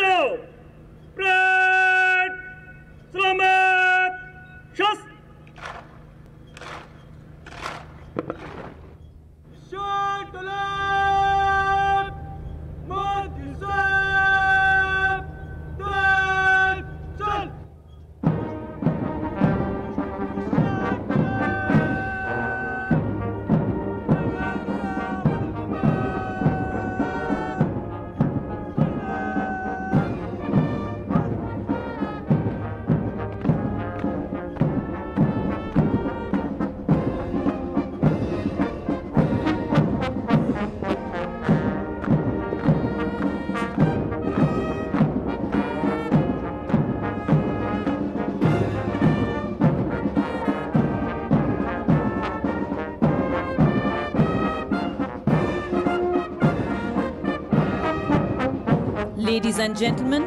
जाओ। प्रेड सलामत शस्त्र Ladies and gentlemen,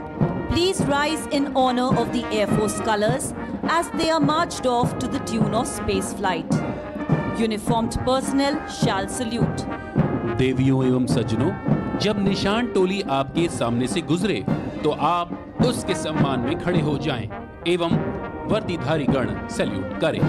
please rise in honor of the Air Force colors as they are marched off to the tune of space flight. Uniformed personnel shall salute. देवियों एवं सज्जनों, जब निशान टोली आपके सामने से गुजरे, तो आप उसके सम्मान में खड़े हो जाएं एवं वर्दीधारी गण सैल्यूट करें।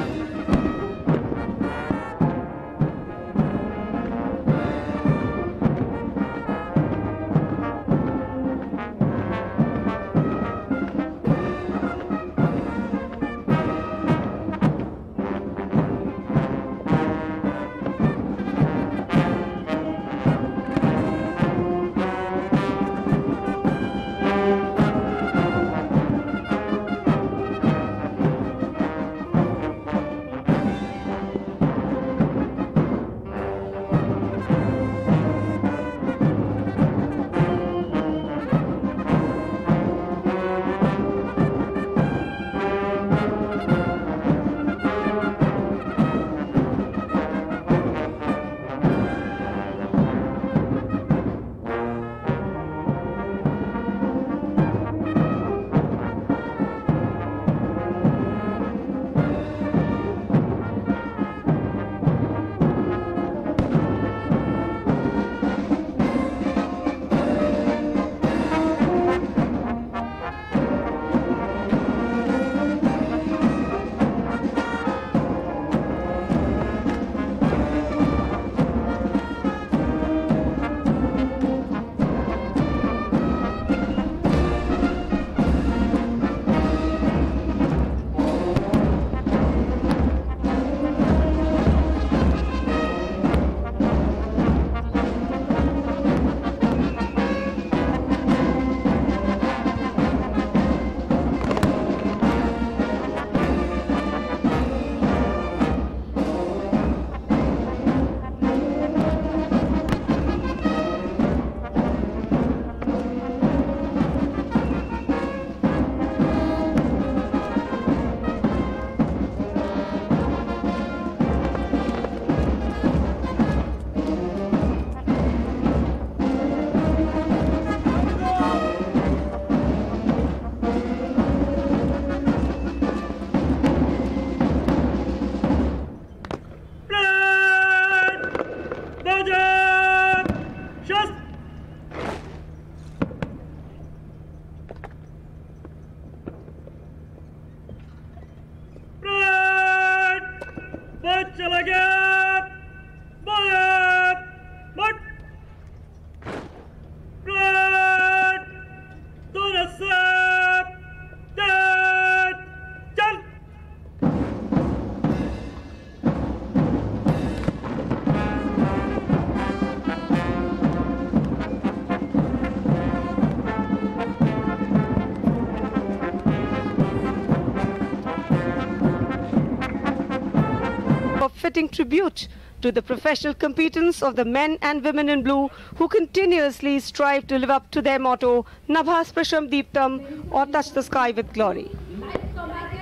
Fitting tribute to the professional competence of the men and women in blue who continuously strive to live up to their motto, Nabhas Prasham Deeptam, or touch the sky with glory.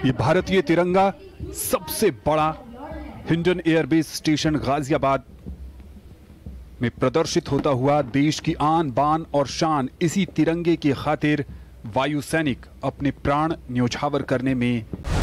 ये भारतीय तिरंगा सबसे बड़ा Hindon airbase station Ghaziabad में प्रदर्शित होता हुआ देश की आन बान और शान इसी तिरंगे की खातिर वायु सैनिक अपने प्राण न्योछावर करने में